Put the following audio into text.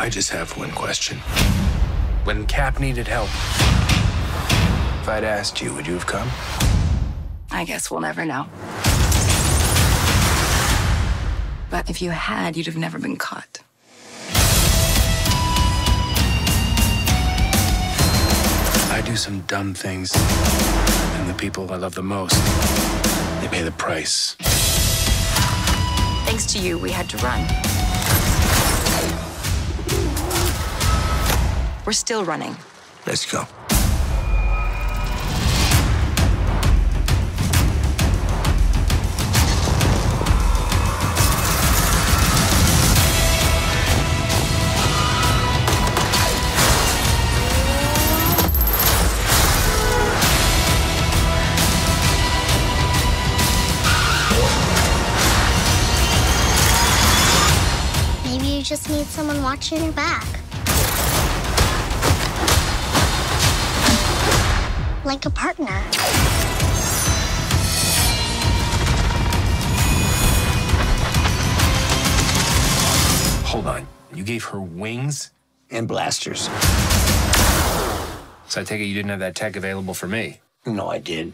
I just have one question. When Cap needed help, if I'd asked you, would you have come? I guess we'll never know. But if you had, you'd have never been caught. I do some dumb things, and the people I love the most, they pay the price. Thanks to you, we had to run. We're still running. Let's go. Maybe you just need someone watching your back. Like a partner. Hold on. You gave her wings? And blasters. So I take it you didn't have that tech available for me? No, I did.